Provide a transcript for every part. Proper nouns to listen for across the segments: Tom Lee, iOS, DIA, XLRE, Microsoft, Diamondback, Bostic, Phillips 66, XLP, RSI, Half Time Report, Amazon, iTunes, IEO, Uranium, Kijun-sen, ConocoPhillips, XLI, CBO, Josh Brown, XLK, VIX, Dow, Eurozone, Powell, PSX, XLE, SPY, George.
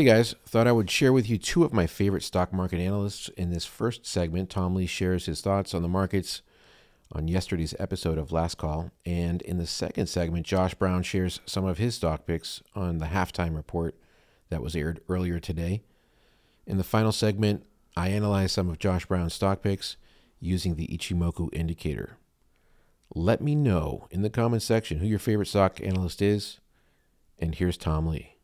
Hey guys, thought I would share with you two of my favorite stock market analysts. In this first segment, Tom Lee shares his thoughts on the markets on yesterday's episode of Last Call. And in the second segment, Josh Brown shares some of his stock picks on the Half Time Report that was aired earlier today. In the final segment, I analyze some of Josh Brown's stock picks using the Ichimoku Indicator. Let me know in the comments section who your favorite stock analyst is. And here's Tom Lee.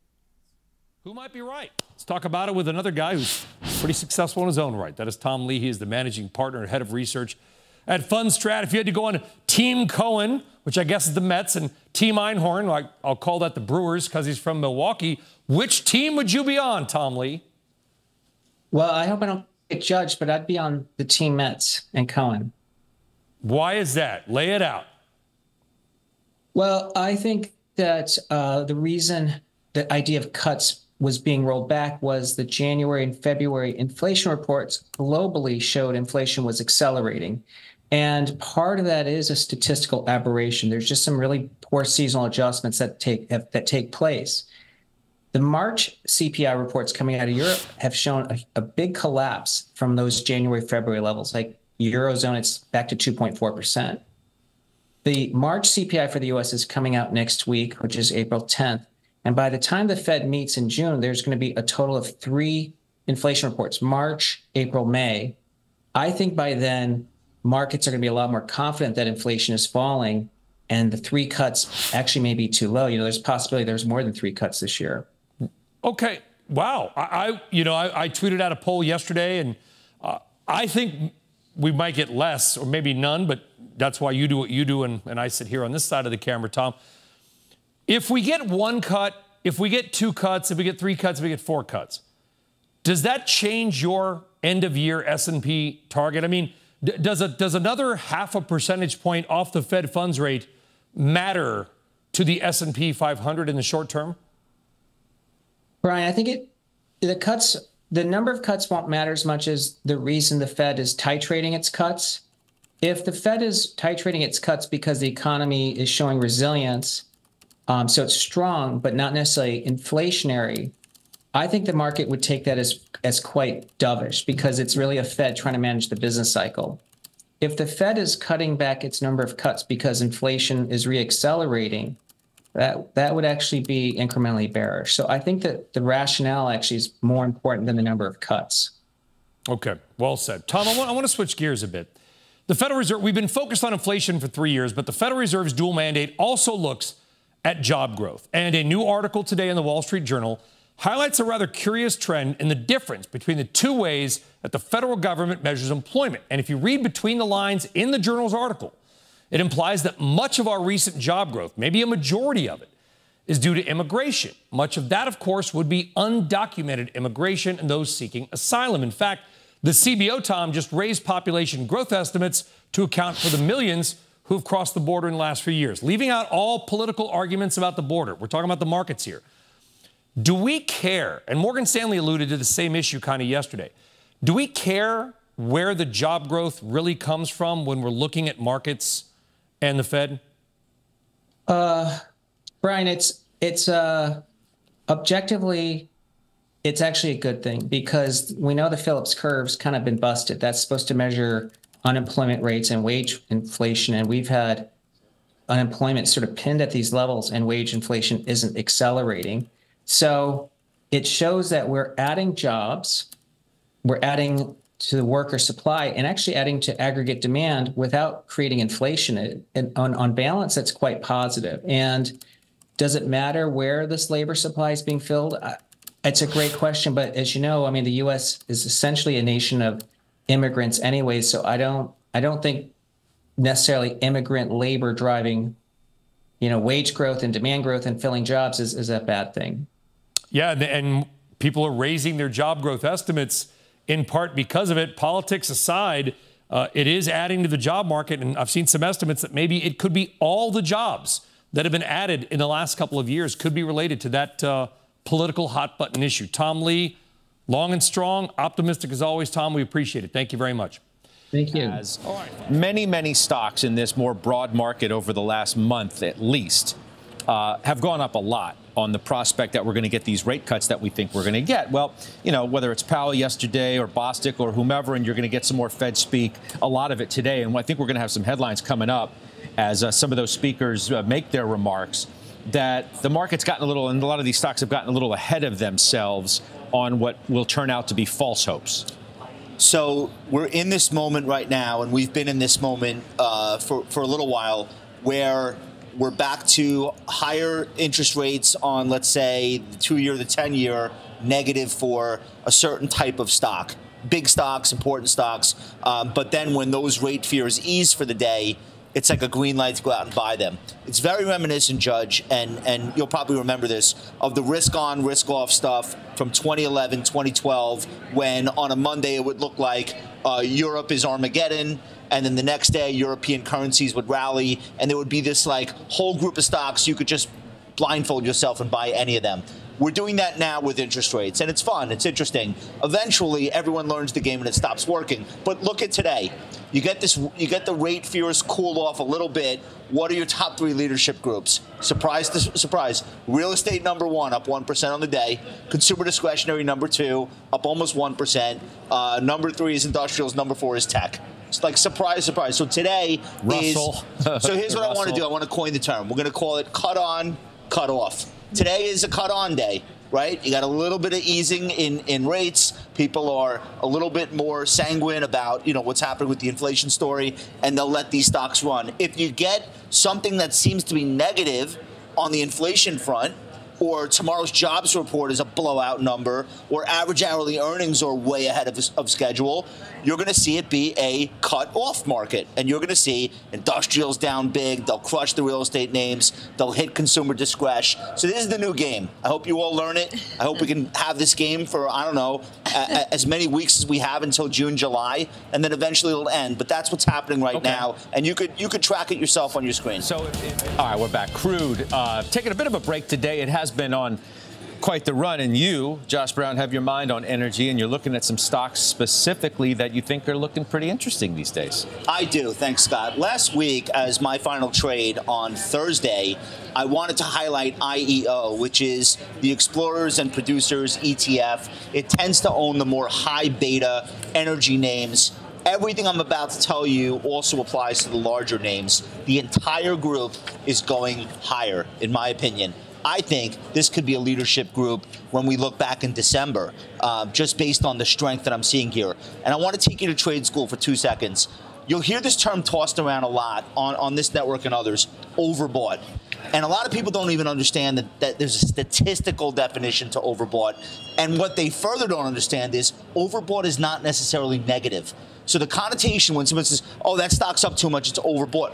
Who might be right? Let's talk about it with another guy who's pretty successful in his own right. That is Tom Lee. He is the managing partner and head of research at Fundstrat. If you had to go on Team Cohen, which I guess is the Mets, and Team Einhorn, I'll call that the Brewers because he's from Milwaukee, which team would you be on, Tom Lee? Well, I hope I don't get judged, but I'd be on the Team Mets and Cohen. Why is that? Lay it out. Well, I think that the reason the idea of cuts was being rolled back was the January and February inflation reports globally showed inflation was accelerating. And part of that is a statistical aberration. There's just some really poor seasonal adjustments that take place. The March CPI reports coming out of Europe have shown a big collapse from those January, February levels. Like Eurozone, it's back to 2.4%. The March CPI for the US is coming out next week, which is April 10th. And by the time the Fed meets in June, there's going to be a total of three inflation reports, March, April, May. I think by then, markets are going to be a lot more confident that inflation is falling and the three cuts actually may be too low. You know, there's a possibility there's more than three cuts this year. Okay. Wow. I tweeted out a poll yesterday, and I think we might get less or maybe none, but that's why you do what you do, and I sit here on this side of the camera, Tom. If we get one cut, if we get two cuts, if we get three cuts, if we get four cuts, does that change your end-of-year S&P target? I mean, does another half a percentage point off the Fed funds rate matter to the S&P 500 in the short term? Brian, I think the number of cuts won't matter as much as the reason the Fed is titrating its cuts. If the Fed is titrating its cuts because the economy is showing resilience, so it's strong, but not necessarily inflationary, I think the market would take that as quite dovish because it's really a Fed trying to manage the business cycle. If the Fed is cutting back its number of cuts because inflation is reaccelerating, that would actually be incrementally bearish. So I think that the rationale actually is more important than the number of cuts. Okay, well said. Tom, I want to switch gears a bit. The Federal Reserve, we've been focused on inflation for 3 years, but the Federal Reserve's dual mandate also looks at job growth. And a new article today in the Wall Street Journal highlights a rather curious trend in the difference between the two ways that the federal government measures employment. And if you read between the lines in the Journal's article, it implies that much of our recent job growth, maybe a majority of it, is due to immigration. Much of that, of course, would be undocumented immigration and those seeking asylum. In fact, the CBO, Tom, just raised population growth estimates to account for the millions who've crossed the border in the last few years, leaving out all political arguments about the border. We're talking about the markets here. Do we care? And Morgan Stanley alluded to the same issue kind of yesterday. Do we care where the job growth really comes from when we're looking at markets and the Fed? Brian, it's objectively, it's actually a good thing because we know the Phillips curve's kind of been busted. That's supposed to measure unemployment rates and wage inflation, and we've had unemployment sort of pinned at these levels and wage inflation isn't accelerating. So it shows that we're adding jobs, we're adding to the worker supply and actually adding to aggregate demand without creating inflation. And on balance, that's quite positive. And does it matter where this labor supply is being filled? It's a great question, but as you know, I mean, the U.S. is essentially a nation of immigrants anyway, so I don't think necessarily immigrant labor driving, you know, wage growth and demand growth and filling jobs is a bad thing. Yeah, and people are raising their job growth estimates in part because of it. Politics aside, it is adding to the job market, and I've seen some estimates that maybe it could be all the jobs that have been added in the last couple of years could be related to that political hot button issue. Tom Lee, long and strong, optimistic as always, Tom. We appreciate it. Thank you very much. Thank you. All right. Many stocks in this more broad market over the last month, at least, have gone up a lot on the prospect that we're going to get these rate cuts that we think we're going to get. Well, you know, whether it's Powell yesterday or Bostic or whomever, and you're going to get some more Fed speak, a lot of it today. And I think we're going to have some headlines coming up as some of those speakers make their remarks, that the market's gotten a little, and a lot of these stocks have gotten a little ahead of themselves on what will turn out to be false hopes. So we're in this moment right now, and we've been in this moment for a little while, where we're back to higher interest rates on, let's say, the 2-year, the 10-year, negative for a certain type of stock, big stocks, important stocks. But then when those rate fears ease for the day, it's like a green light to go out and buy them. It's very reminiscent, Judge, and you'll probably remember this, of the risk-on, risk-off stuff from 2011, 2012, when on a Monday it would look like Europe is Armageddon, and then the next day European currencies would rally, and there would be this like whole group of stocks you could just blindfold yourself and buy any of them. We're doing that now with interest rates, and it's fun, it's interesting. Eventually, everyone learns the game and it stops working. But look at today. You get the rate fears cool off a little bit. What are your top three leadership groups? Surprise to surprise. Real estate #1, up 1% on the day. Consumer discretionary #2, up almost 1%. #3 is industrials, #4 is tech. It's like surprise, surprise. So today Russell. So here's what Russell. I want to do. I want to coin the term. We're going to call it cut on, cut off. Today is a cut-on day, right? You got a little bit of easing in rates. People are a little bit more sanguine about, you know, what's happening with the inflation story, and they'll let these stocks run. If you get something that seems to be negative on the inflation front, or tomorrow's jobs report is a blowout number, or average hourly earnings are way ahead of schedule, you're going to see it be a cut-off market. And you're going to see industrials down big. They'll crush the real estate names. They'll hit consumer discretion. So this is the new game. I hope you all learn it. I hope we can have this game for, I don't know, as many weeks as we have until June, July, and then eventually it'll end. But that's what's happening right now. And you could track it yourself on your screen. So, all right, we're back. Crude, taking a bit of a break today. It has been on quite the run, and you, Josh Brown, have your mind on energy, and you're looking at some stocks specifically that you think are looking pretty interesting these days. I do. Thanks, Scott. Last week, as my final trade on Thursday, I wanted to highlight IEO, which is the Explorers and Producers ETF. It tends to own the more high beta energy names. Everything I'm about to tell you also applies to the larger names. The entire group is going higher, in my opinion. I think this could be a leadership group when we look back in December, just based on the strength that I'm seeing here. And I want to take you to trade school for 2 seconds. You'll hear this term tossed around a lot on this network and others, overbought. And a lot of people don't even understand that there's a statistical definition to overbought. And what they further don't understand is overbought is not necessarily negative. So the connotation when someone says, oh, that stock's up too much, it's overbought.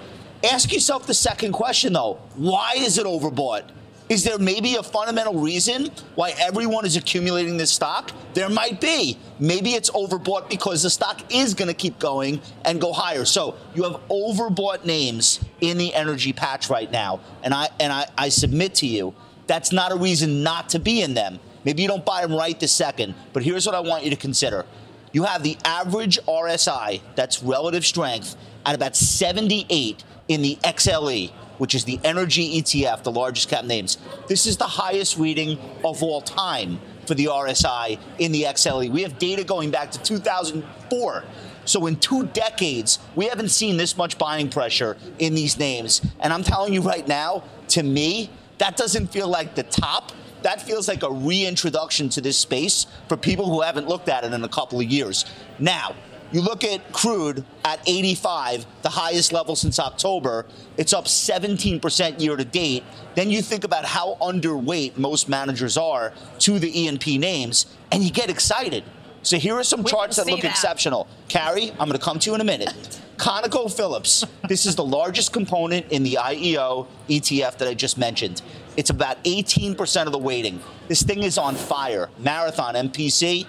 Ask yourself the second question, though. Why is it overbought? Is there maybe a fundamental reason why everyone is accumulating this stock? There might be. Maybe it's overbought because the stock is going to keep going and go higher. So you have overbought names in the energy patch right now. And I submit to you, that's not a reason not to be in them. Maybe you don't buy them right this second. But here's what I want you to consider. You have the average RSI, that's relative strength, at about 78 in the XLE, which is the energy ETF, the largest cap names. This is the highest reading of all time for the RSI in the XLE. We have data going back to 2004. So in 2 decades, we haven't seen this much buying pressure in these names. And I'm telling you right now, to me, that doesn't feel like the top. That feels like a reintroduction to this space for people who haven't looked at it in a couple of years. Now, you look at crude at 85, the highest level since October. It's up 17% year to date. Then you think about how underweight most managers are to the E&P names, and you get excited. So here are some charts that look exceptional. Carrie, I'm going to come to you in a minute. ConocoPhillips, this is the largest component in the IEO ETF that I just mentioned. It's about 18% of the weighting. This thing is on fire. Marathon, MPC.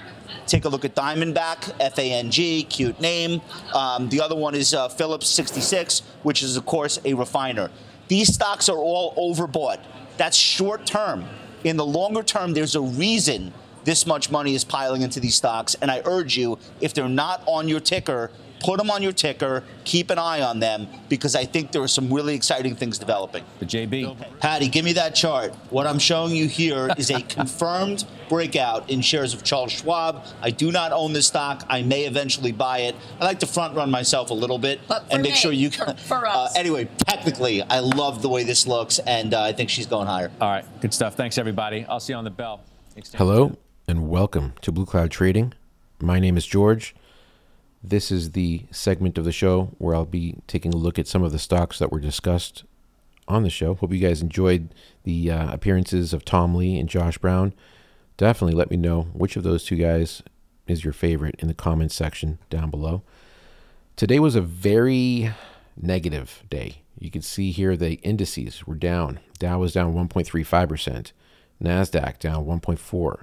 Take a look at Diamondback, FANG, cute name. The other one is Phillips 66, which is, of course, a refiner. These stocks are all overbought. That's short term. In the longer term, there's a reason this much money is piling into these stocks. And I urge you, if they're not on your ticker, Put them on your ticker. Keep an eye on them because I think there are some really exciting things developing. The JB. Patty, give me that chart. What I'm showing you here is a confirmed breakout in shares of Charles Schwab. I do not own this stock. I may eventually buy it. I like to front run myself a little bit and make sure you can. For us. Anyway, technically, I love the way this looks, and I think she's going higher. All right. Good stuff. Thanks, everybody. I'll see you on the bell. Hello and welcome to Blue Cloud Trading. My name is George. This is the segment of the show where I'll be taking a look at some of the stocks that were discussed on the show. Hope you guys enjoyed the appearances of Tom Lee and Josh Brown. Definitely let me know which of those two guys is your favorite in the comments section down below. Today was a very negative day. You can see here the indices were down. Dow was down 1.35%. NASDAQ down 1.4%,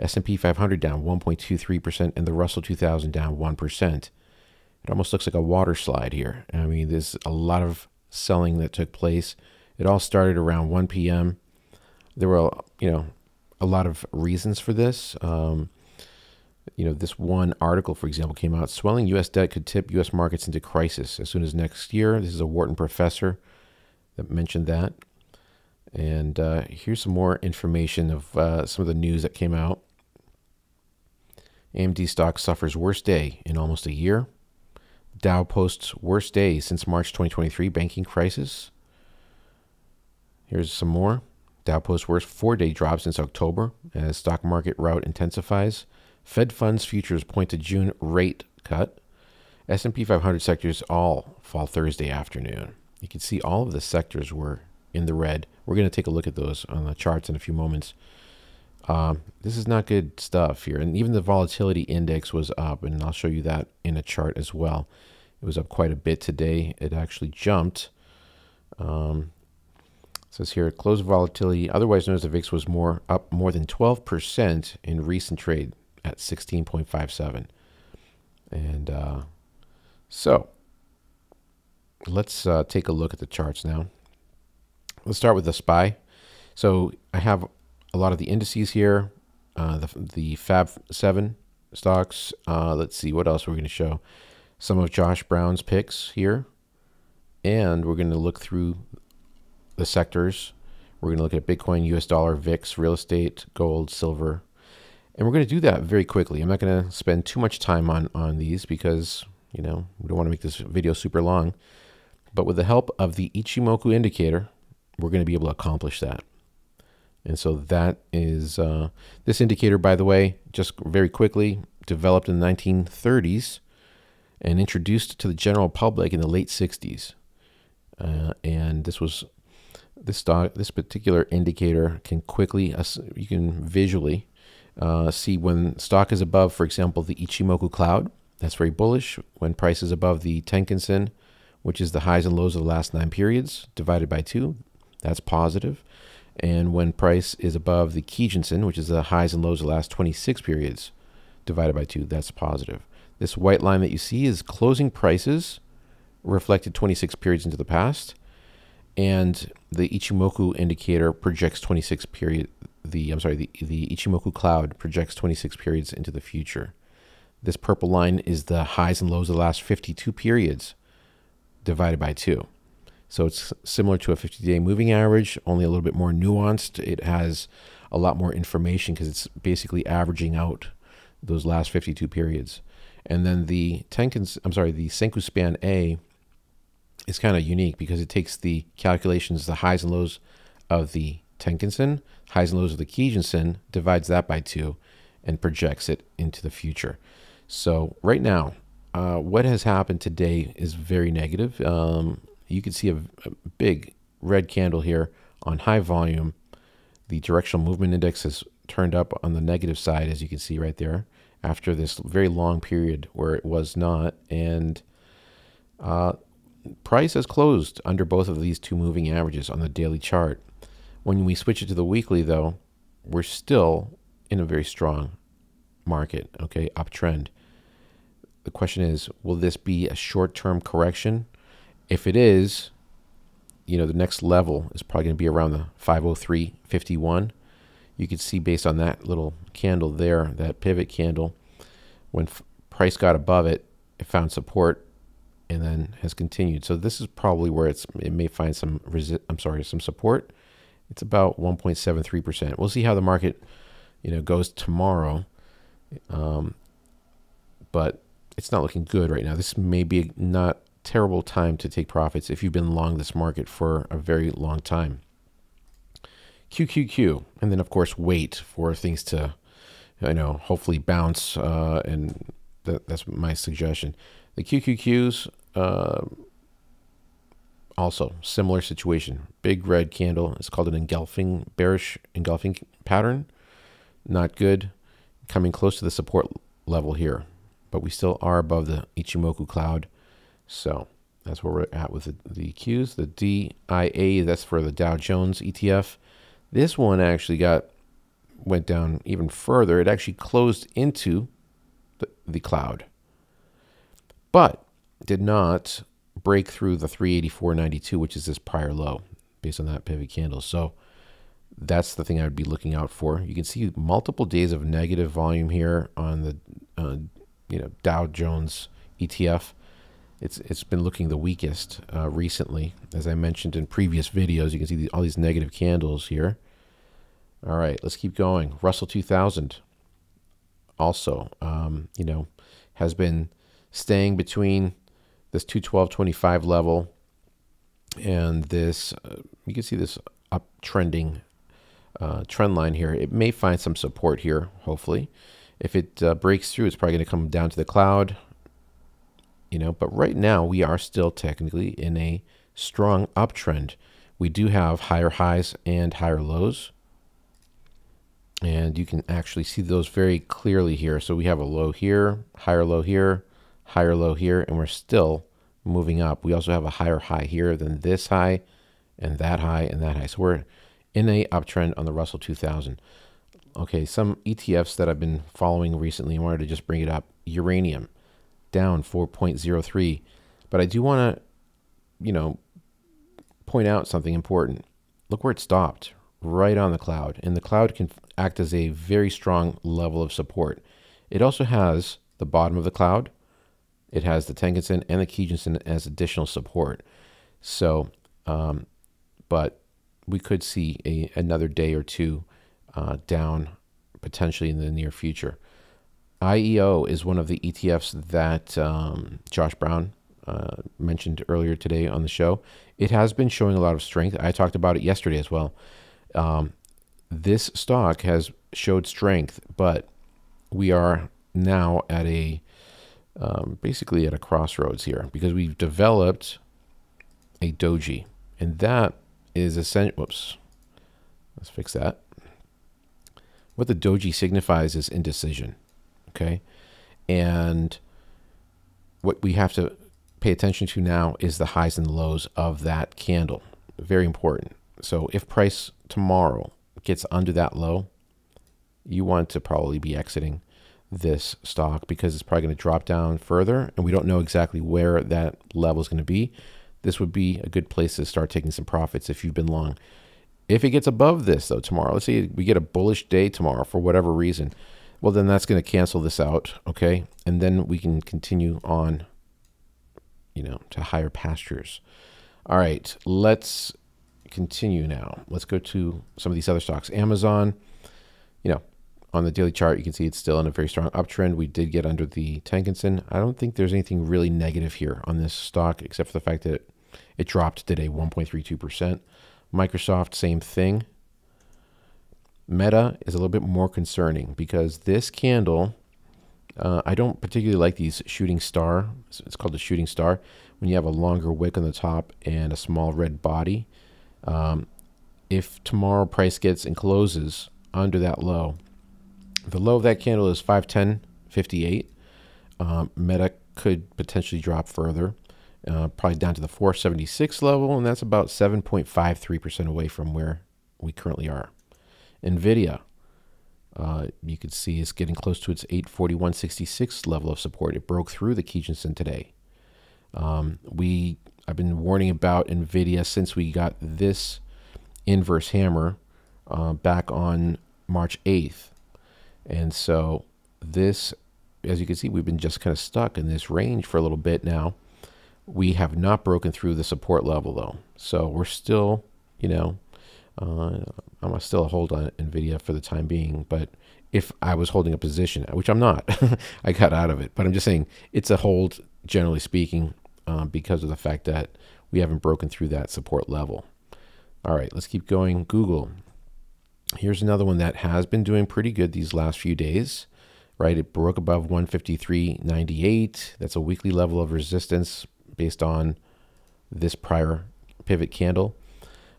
S&P 500 down 1.23%, and the Russell 2000 down 1%. It almost looks like a water slide here. I mean, there's a lot of selling that took place. It all started around 1 p.m. There were, you know, a lot of reasons for this. You know, this one article, for example, came out, swelling U.S. debt could tip U.S. markets into crisis as soon as next year. This is a Wharton professor that mentioned that. And here's some more information of some of the news that came out. AMD stock suffers worst day in almost a year. Dow posts worst day since March 2023, banking crisis. Here's some more. Dow posts worst four-day drop since October as stock market rout intensifies. Fed funds futures point to June rate cut. S&P 500 sectors all fall Thursday afternoon. You can see all of the sectors were in the red. We're going to take a look at those on the charts in a few moments. This is not good stuff here. And even the volatility index was up, and I'll show you that in a chart as well. It was up quite a bit today. It actually jumped. It says here, close volatility, otherwise known as the VIX, was up more than 12% in recent trade at 16.57. And so let's take a look at the charts now. Let's start with the SPY. So I have a lot of the indices here, the Fab 7 stocks. Let's see what else we're going to show. Some of Josh Brown's picks here. And we're going to look through the sectors. We're going to look at Bitcoin, US dollar, VIX, real estate, gold, silver. And we're going to do that very quickly. I'm not going to spend too much time on these because, you know, we don't want to make this video super long. But with the help of the Ichimoku Indicator, we're going to be able to accomplish that. And so that is this indicator, by the way, just very quickly, developed in the 1930s and introduced to the general public in the late 60s. And this particular indicator can quickly, you can visually see when stock is above, for example, the Ichimoku cloud. That's very bullish. When price is above the Tenkan Sen, which is the highs and lows of the last 9 periods divided by 2. That's positive. And when price is above the Kijun-sen, which is the highs and lows of the last 26 periods divided by 2, that's positive. This white line that you see is closing prices reflected 26 periods into the past. And the Ichimoku indicator projects 26 period, the Ichimoku cloud projects 26 periods into the future. This purple line is the highs and lows of the last 52 periods divided by 2. So it's similar to a 50-day moving average, only a little bit more nuanced. It has a lot more information because it's basically averaging out those last 52 periods. And then the Senku Span A is kind of unique because it takes the calculations, the highs and lows of the Tenkan-sen, highs and lows of the Kijun-sen, divides that by 2, and projects it into the future. So right now, what has happened today is very negative. You can see a big red candle here on high volume. The directional movement index has turned up on the negative side, as you can see right there, after this very long period where it was not. And price has closed under both of these two moving averages on the daily chart. When we switch it to the weekly, though, we're still in a very strong market, okay, uptrend. The question is, will this be a short-term correction? If it is, you know, the next level is probably going to be around the 503.51. You can see based on that little candle there, that pivot candle, when price got above it, it found support and then has continued. So this is probably where it may find some some support. It's about 1.73%. We'll see how the market, you know, goes tomorrow. But it's not looking good right now. This may be not terrible time to take profits if you've been long this market for a very long time. QQQ, and then of course wait for things to, you know, hopefully bounce, and that's my suggestion. The QQQs, also similar situation. Big red candle. It's called an engulfing, bearish engulfing pattern. Not good. Coming close to the support level here, but we still are above the Ichimoku cloud. So that's where we're at with the Qs. The DIA, that's for the Dow Jones ETF. This one actually went down even further. It actually closed into the cloud, but did not break through the 384.92, which is this prior low based on that pivot candle. So that's the thing I would be looking out for. You can see multiple days of negative volume here on the Dow Jones ETF. It's been looking the weakest recently. As I mentioned in previous videos, you can see all these negative candles here. All right, let's keep going. Russell 2000 also, has been staying between this 212.25 level and this, you can see this uptrending trend line here. It may find some support here, hopefully. If it breaks through, it's probably going to come down to the cloud. But right now we are still technically in a strong uptrend. We do have higher highs and higher lows. And you can actually see those very clearly here. So we have a low here, higher low here, higher low here, and we're still moving up. We also have a higher high here than this high and that high and that high. So we're in a uptrend on the Russell 2000. Okay, some ETFs that I've been following recently, I wanted to just bring it up. Uranium, down 4.03, but I do want to, point out something important. Look where it stopped, right on the cloud, and the cloud can act as a very strong level of support. It also has the bottom of the cloud. It has the Tenkan Sen and the Kijun Sen as additional support. So, but we could see another day or two down potentially in the near future. IEO is one of the ETFs that Josh Brown mentioned earlier today on the show. It has been showing a lot of strength. I talked about it yesterday as well. This stock has showed strength, but we are now at a basically at a crossroads here because we've developed a doji, and that is essential. Whoops, let's fix that. What the doji signifies is indecision. Okay, and what we have to pay attention to now is the highs and lows of that candle. Very important. So if price tomorrow gets under that low, you want to probably be exiting this stock because it's probably going to drop down further, and we don't know exactly where that level is going to be. This would be a good place to start taking some profits if you've been long. If it gets above this, though, tomorrow, let's say we get a bullish day tomorrow for whatever reason, well, then that's going to cancel this out, okay? And then we can continue on, to higher pastures. All right, let's continue now. Let's go to some of these other stocks. Amazon, on the daily chart, you can see it's still in a very strong uptrend. We did get under the Tenkan Sen. I don't think there's anything really negative here on this stock, except for the fact that it dropped today 1.32%. Microsoft, same thing. Meta is a little bit more concerning because this candle, I don't particularly like these shooting star. It's called the shooting star. When you have a longer wick on the top and a small red body, if tomorrow price gets and closes under that low, the low of that candle is 510.58. Meta could potentially drop further, probably down to the 476 level, and that's about 7.53% away from where we currently are. NVIDIA, you can see it's getting close to its 841.66 level of support. It broke through the Kijun-sen today. I've been warning about NVIDIA since we got this inverse hammer back on March 8th. And so this as you can see, we've been just kind of stuck in this range for a little bit now. We have not broken through the support level though. So we're still, you know, I'm still a hold on NVIDIA for the time being, but if I was holding a position, which I'm not, I got out of it, but I'm just saying it's a hold generally speaking, because of the fact that we haven't broken through that support level. All right, let's keep going. Google. Here's another one that has been doing pretty good these last few days, right? It broke above 153.98. That's a weekly level of resistance based on this prior pivot candle.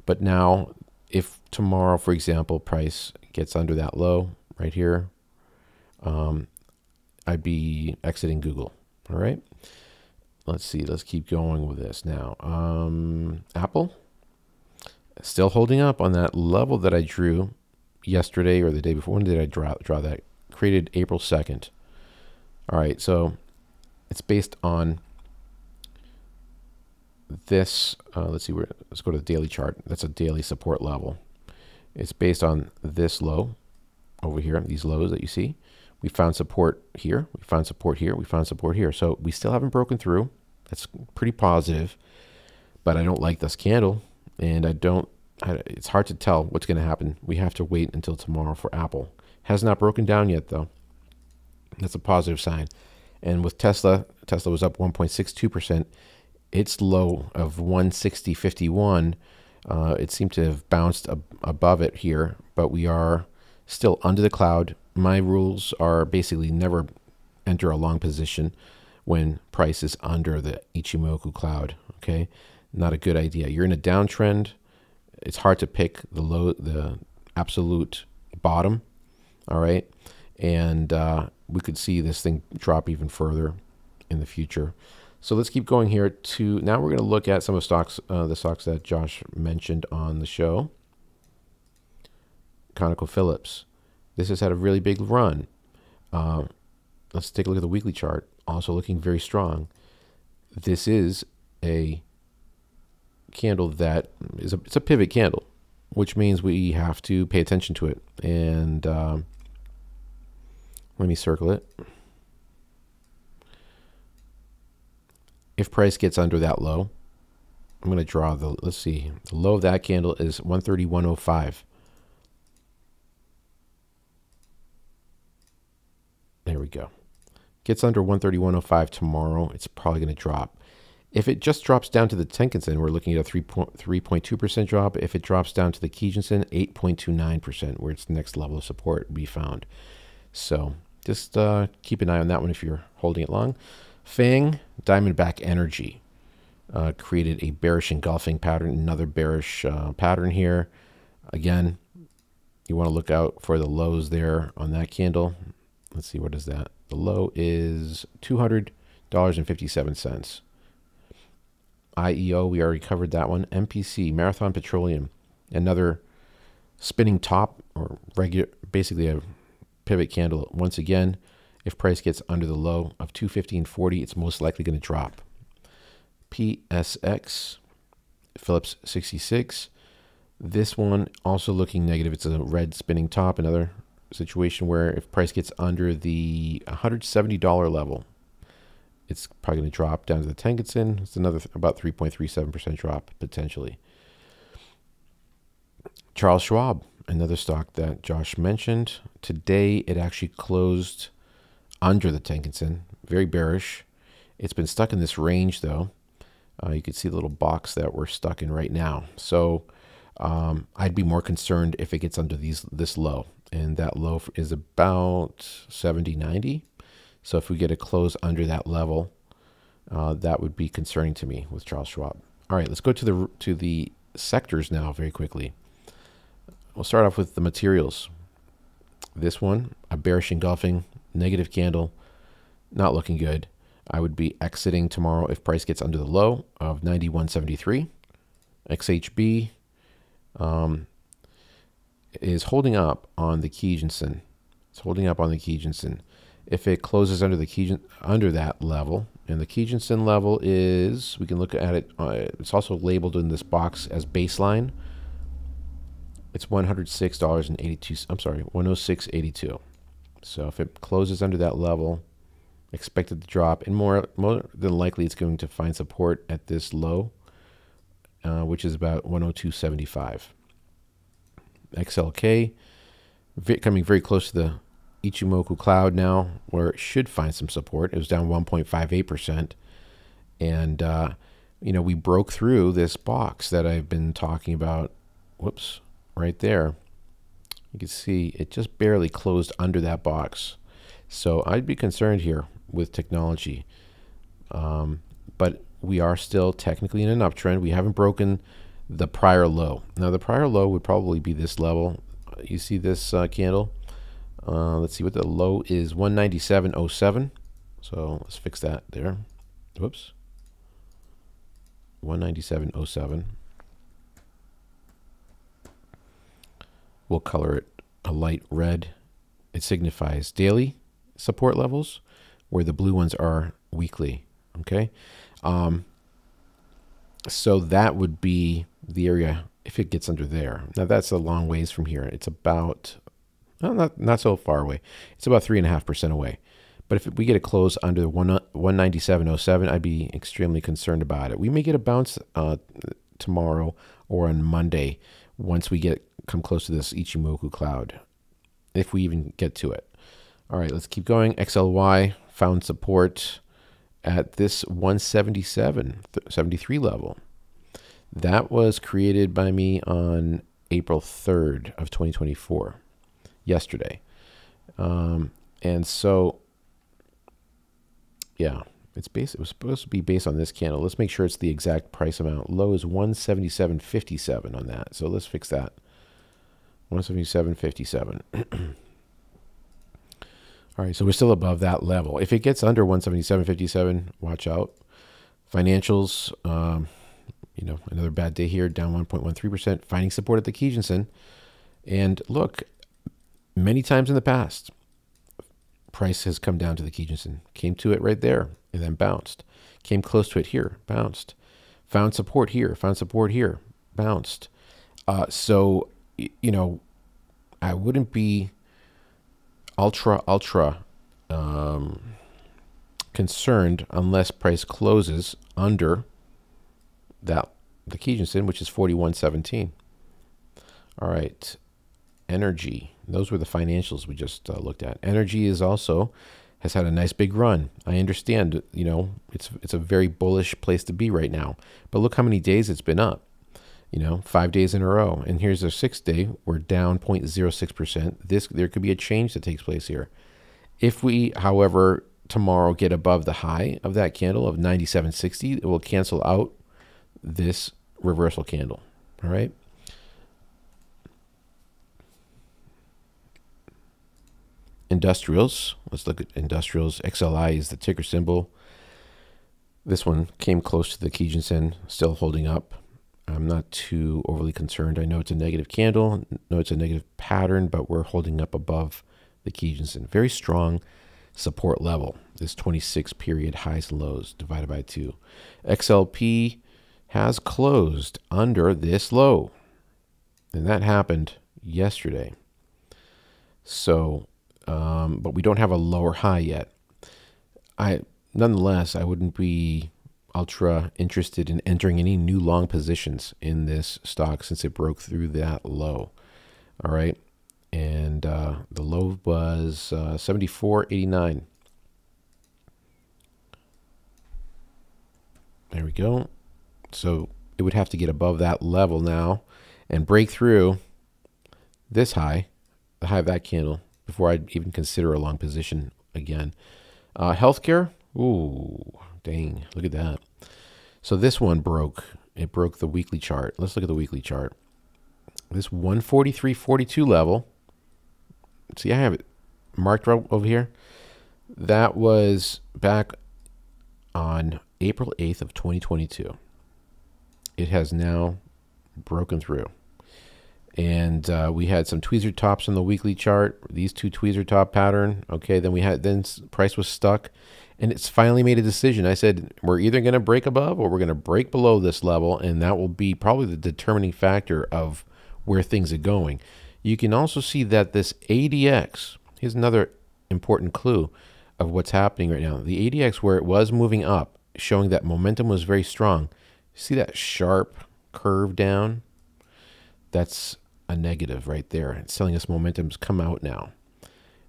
But now if tomorrow, for example, price gets under that low right here, I'd be exiting Google. All right. Let's see. Let's keep going with this now. Apple still holding up on that level that I drew yesterday or the day before. When did I draw that? Created April 2nd. All right. So it's based on this. Let's see where, let's go to the daily chart. That's a daily support level. It's based on this low over here, these lows that you see. We found support here. We found support here. We found support here. So we still haven't broken through. That's pretty positive, but I don't like this candle and it's hard to tell what's going to happen. We have to wait until tomorrow for Apple. Has not broken down yet though. That's a positive sign. And with Tesla was up 1.62%. Its low of 160.51. It seemed to have bounced above it here, but we are still under the cloud. My rules are basically never enter a long position when price is under the Ichimoku cloud. Okay, not a good idea. You're in a downtrend. It's hard to pick the low, the absolute bottom. All right, and we could see this thing drop even further in the future. So let's keep going here. To now we're going to look at some of the stocks that Josh mentioned on the show. ConocoPhillips. This has had a really big run. Let's take a look at the weekly chart. Also looking very strong. This is a candle that is it's a pivot candle, which means we have to pay attention to it. And let me circle it. If price gets under that low, I'm going to draw the, let's see, the low of that candle is 131.05. There we go. Gets under 131.05 tomorrow. It's probably going to drop. If it just drops down to the Tenkan Sen, we're looking at a 3.2% drop. If it drops down to the Kijun-sen, 8.29%, where its next level of support would be found. So just keep an eye on that one if you're holding it long. FANG, Diamondback Energy, created a bearish engulfing pattern, another bearish pattern here. Again, you want to look out for the lows there on that candle. Let's see, what is that? The low is $200.57. IEO, we already covered that one. MPC, Marathon Petroleum, another spinning top or regular, basically a pivot candle. Once again, if price gets under the low of 215.40, it's most likely going to drop. PSX, Phillips 66. This one also looking negative. It's a red spinning top, another situation where if price gets under the $170 level, it's probably going to drop down to the Tenkan Sen. It's another about 3.37% drop potentially. Charles Schwab, another stock that Josh mentioned. Today it actually closed under the Tenkan Sen, very bearish. It's been stuck in this range though. You can see the little box that we're stuck in right now. So I'd be more concerned if it gets under this low, and that low is about 70.90. So if we get a close under that level, that would be concerning to me with Charles Schwab. All right, let's go to the sectors now very quickly. We'll start off with the materials. This one, a bearish engulfing negative candle, not looking good. I would be exiting tomorrow if price gets under the low of 91.73. XHB is holding up on the Kijun-sen. It's holding up on the Kijun-sen. If it closes under the under that level, and the Kijun-sen level is, we can look at it, it's also labeled in this box as baseline. It's $106.82. I'm sorry, $106.82. So if it closes under that level, expected to drop, and more than likely it's going to find support at this low, which is about 102.75. XLK coming very close to the Ichimoku cloud now, where it should find some support. It was down 1.58%, and you know, we broke through this box that I've been talking about. Whoops, right there. You can see it just barely closed under that box. So I'd be concerned here with technology. But we are still technically in an uptrend. We haven't broken the prior low. Now, the prior low would probably be this level. You see this candle? Let's see what the low is, 197.07. So let's fix that there. Whoops. 197.07. We'll color it a light red. It signifies daily support levels, where the blue ones are weekly. Okay, so that would be the area if it gets under there. Now that's a long ways from here. It's about, well, not so far away. It's about 3.5% away. But if we get a close under 197.07, I'd be extremely concerned about it. We may get a bounce tomorrow or on Monday once we come close to this Ichimoku cloud, if we even get to it. All right, let's keep going. XLY found support at this 177.73 level. That was created by me on April 3rd of 2024, yesterday. And so, yeah, it's based, it was supposed to be based on this candle. Let's make sure it's the exact price amount. Low is 177.57 on that. So let's fix that. 177.57. All right, so we're still above that level. If it gets under 177.57, watch out. Financials, you know, another bad day here, down 1.13%, finding support at the Kijun-sen. And look, many times in the past, price has come down to the Kijun-sen, came to it right there, and then bounced. Came close to it here, bounced. Found support here, found support here, bounced. So, you know, I wouldn't be ultra concerned unless price closes under the Kijun-sen, which is 41.17. All right, energy. Those were the financials we just looked at. Energy is also has had a nice big run. I understand, you know, it's a very bullish place to be right now. But look how many days it's been up. You know, 5 days in a row. And here's their 6th day. We're down 0.06%. There could be a change that takes place here. If we, however, tomorrow get above the high of that candle of 97.60, it will cancel out this reversal candle. All right. Industrials. Let's look at industrials. XLI is the ticker symbol. This one came close to the Kijun-sen, still holding up. I'm not too overly concerned. I know it's a negative candle. I know it's a negative pattern, but we're holding up above the Kijun-sen. Very strong support level. This 26-period highs and lows divided by 2. XLP has closed under this low, and that happened yesterday. So... but we don't have a lower high yet. Nonetheless, I wouldn't be ultra interested in entering any new long positions in this stock since it broke through that low. All right, and the low was 74.89. There we go. So it would have to get above that level now and break through this high, the high of that candle, before I'd even consider a long position again. Healthcare, ooh, dang, look at that. So this one broke. It broke the weekly chart. Let's look at the weekly chart. This 143.42 level, see, I have it marked right over here. That was back on April 8th of 2022. It has now broken through. And we had some tweezer tops on the weekly chart. These two tweezer top pattern. Okay, then we had, then price was stuck, and it's finally made a decision. I said we're either going to break above or we're going to break below this level, and that will be probably the determining factor of where things are going. You can also see that this ADX, here's another important clue. of what's happening right now. The ADX, where it was moving up, showing that momentum was very strong. See that sharp curve down? That's a negative right there. It's telling us momentum's come out now.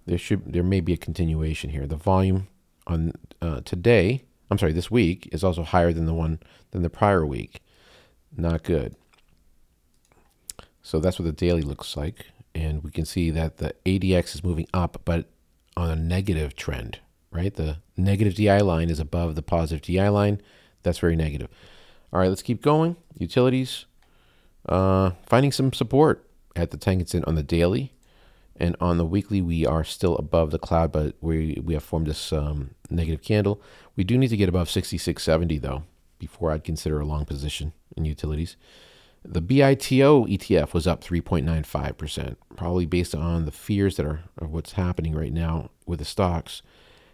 There may be a continuation here. The volume on this week is also higher than the prior week. Not good. So that's what the daily looks like, and we can see that the ADX is moving up, but on a negative trend, right? The negative DI line is above the positive DI line. That's very negative. All right, let's keep going. Utilities, finding some support at the Tenkan Sen on the daily, and on the weekly we are still above the cloud, but we have formed this negative candle. We do need to get above 66.70 though before I'd consider a long position in utilities. The BITO ETF was up 3.95%, probably based on the fears that are of what's happening right now with the stocks.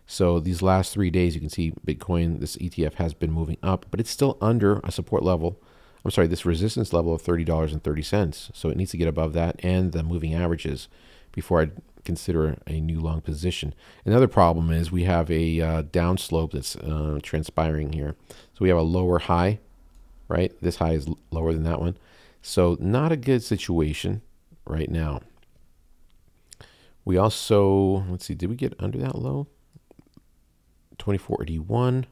So these last 3 days, you can see Bitcoin, this ETF has been moving up, but it's still under a support level. I'm sorry, this resistance level of $30.30. So it needs to get above that and the moving averages before I'd consider a new long position. Another problem is we have a downslope that's transpiring here. So we have a lower high. Right? This high is lower than that one. So not a good situation right now. We also, let's see, did we get under that low? 2481,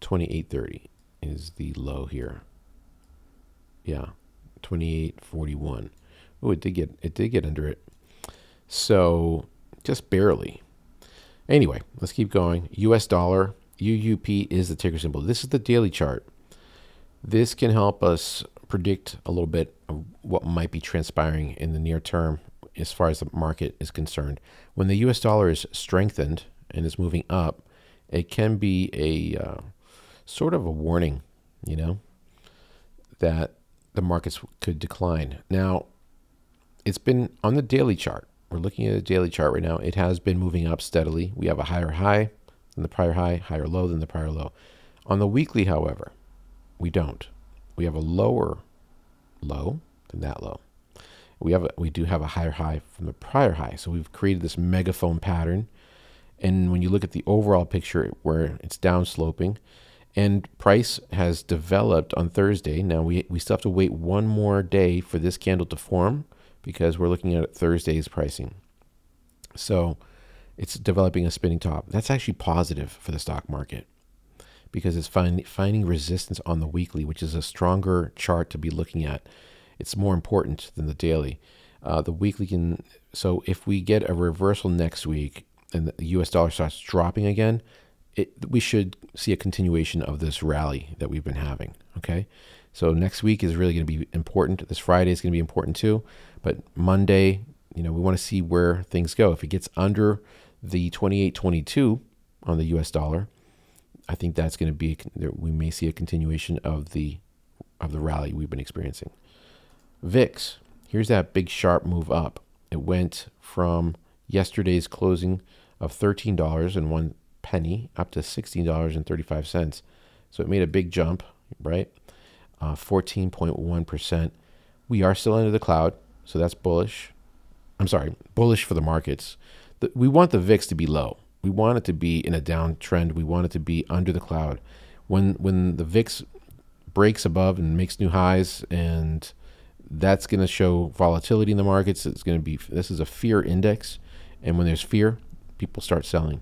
2830 is the low here. Yeah, 2841. Oh, it did get under it. So just barely. Anyway, let's keep going. US dollar. UUP is the ticker symbol. This is the daily chart. This can help us predict a little bit of what might be transpiring in the near term as far as the market is concerned. When the US dollar is strengthened and is moving up, it can be a sort of a warning, you know, that the markets could decline. Now, it's been on the daily chart. We're looking at a daily chart right now. It has been moving up steadily. We have a higher high than the prior high, higher low than the prior low. On the weekly, however, we don't. We have a lower low than that low. We do have a higher high from the prior high. So we've created this megaphone pattern. And when you look at the overall picture where it's downsloping, and price has developed on Thursday. Now we still have to wait one more day for this candle to form because we're looking at Thursday's pricing. So it's developing a spinning top. That's actually positive for the stock market because it's finding resistance on the weekly, which is a stronger chart to be looking at. It's more important than the daily. The weekly can, so if we get a reversal next week and the US dollar starts dropping again, we should see a continuation of this rally that we've been having, okay? So next week is really going to be important. This Friday is going to be important too, but Monday, you know, we want to see where things go. If it gets under the 28.22 on the US dollar, I think that's going to be, we may see a continuation of the rally we've been experiencing. VIX, here's that big sharp move up. It went from yesterday's closing of $13.01 up to $16.35. So it made a big jump, right? 14.1%. We are still under the cloud, so that's bullish. I'm sorry, bullish for the markets. We want the VIX to be low. We want it to be in a downtrend. We want it to be under the cloud. When the VIX breaks above and makes new highs, and that's going to show volatility in the markets. It's going to be, this is a fear index. And when there's fear, people start selling.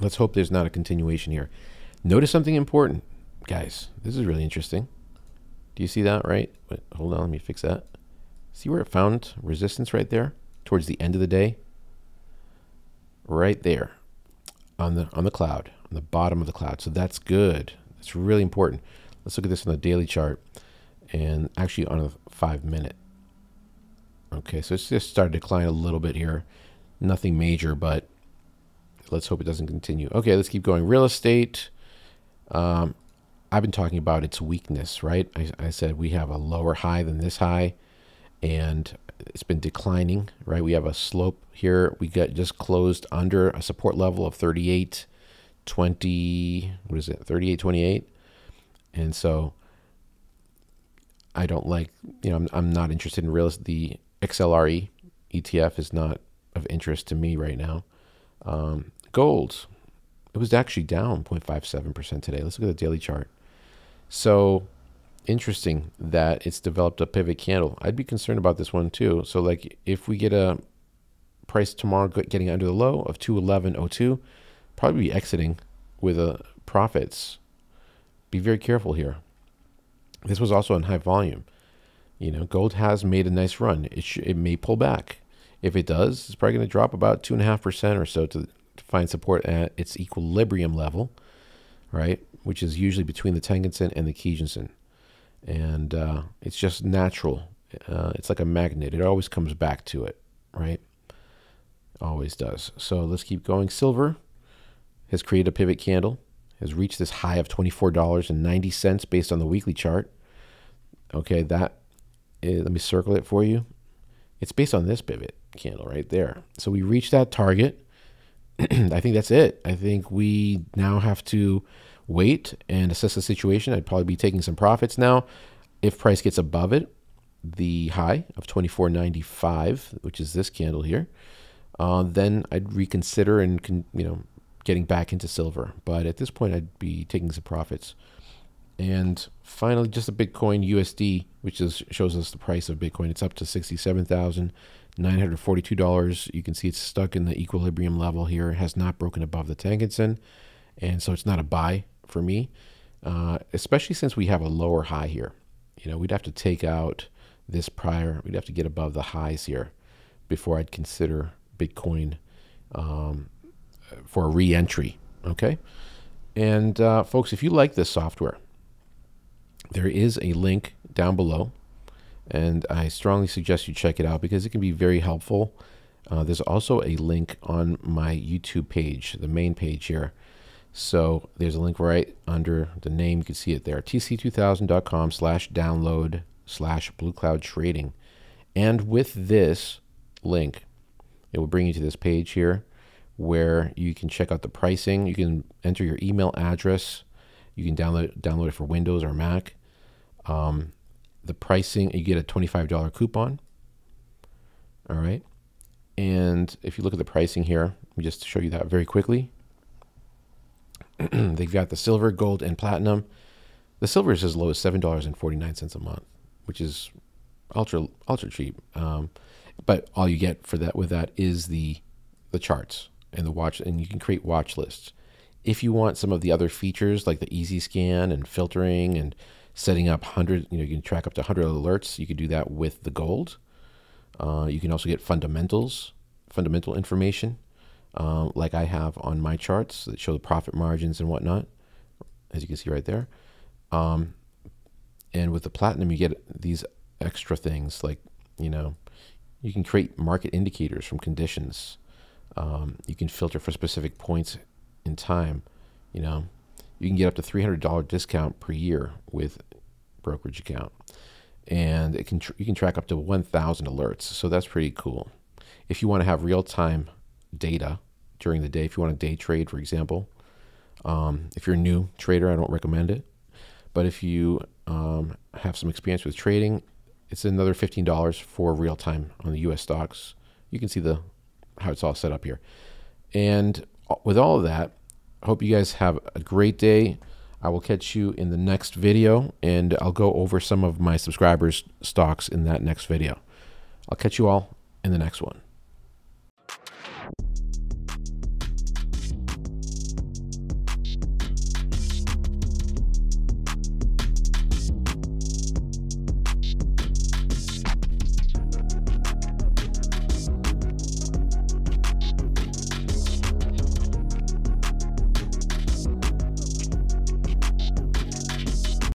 Let's hope there's not a continuation here. Notice something important, guys. This is really interesting. Do you see that, right? Wait, hold on, let me fix that. See where it found resistance right there towards the end of the day? Right there on the cloud, on the bottom of the cloud. So that's good. It's really important. Let's look at this on the daily chart and actually on a 5 minute. Okay, so it's just started to decline a little bit here. Nothing major, but let's hope it doesn't continue. Okay, let's keep going. Real estate. I've been talking about its weakness, right? I said we have a lower high than this high, and it's been declining, right? We have a slope here. We got just closed under a support level of 38.20, what is it? 38.28. And so I don't like, you know, I'm not interested in the XLRE ETF is not of interest to me right now. Gold, it was actually down 0.57% today. Let's look at the daily chart. So interesting that it's developed a pivot candle. I'd be concerned about this one too. So like if we get a price tomorrow getting under the low of 211.02, probably be exiting with a profits. Be very careful here. This was also in high volume. You know, gold has made a nice run. It may pull back. If it does, it's probably going to drop about 2.5% or so to find support at its equilibrium level, right? Which is usually between the Tenkan Sen and the Kijun Sen. And it's just natural. It's like a magnet. It always comes back to it, right? Always does. So let's keep going. Silver has created a pivot candle, has reached this high of $24.90 based on the weekly chart. Okay, that is, let me circle it for you. It's based on this pivot candle right there. So we reached that target. I think that's it. I think we now have to wait and assess the situation. I'd probably be taking some profits now. If price gets above it, the high of $24.95, which is this candle here, then I'd reconsider and getting back into silver. But at this point, I'd be taking some profits. And finally, just a Bitcoin USD, which shows us the price of Bitcoin. It's up to $67,942. You can see it's stuck in the equilibrium level here. It has not broken above the Tenkan Sen, and so it's not a buy for me, especially since we have a lower high here. You know, we'd have to take out this prior. We'd have to get above the highs here before I'd consider Bitcoin for a re-entry, okay? And folks, if you like this software, there is a link down below, and I strongly suggest you check it out because it can be very helpful. There's also a link on my YouTube page, the main page here. So there's a link right under the name. You can see it there, tc2000.com/download/Blue Cloud Trading. And with this link, it will bring you to this page here, where you can check out the pricing. You can enter your email address. You can download it for Windows or Mac. The pricing, you get a $25 coupon. All right. And if you look at the pricing here, let me just show you that very quickly. They've got the silver, gold, and platinum. The silver is as low as $7.49 a month, which is ultra, ultra cheap. But all you get for that with that is the charts and the watch, and you can create watch lists. If you want some of the other features like the easy scan and filtering and setting up 100, you can track up to 100 alerts. You can do that with the gold. You can also get fundamental information like I have on my charts that show the profit margins and whatnot, as you can see right there. And with the platinum, you get these extra things like, you can create market indicators from conditions. You can filter for specific points in time. You can get up to $300 discount per year with brokerage account, and you can track up to 1,000 alerts. So that's pretty cool. If you want to have real-time data during the day, if you want to day trade, for example, if you're a new trader, I don't recommend it. But if you have some experience with trading, it's another $15 for real-time on the U.S. stocks. You can see how it's all set up here. And with all of that, I hope you guys have a great day. I will catch you in the next video, and I'll go over some of my subscribers' stocks in that next video. I'll catch you all in the next one.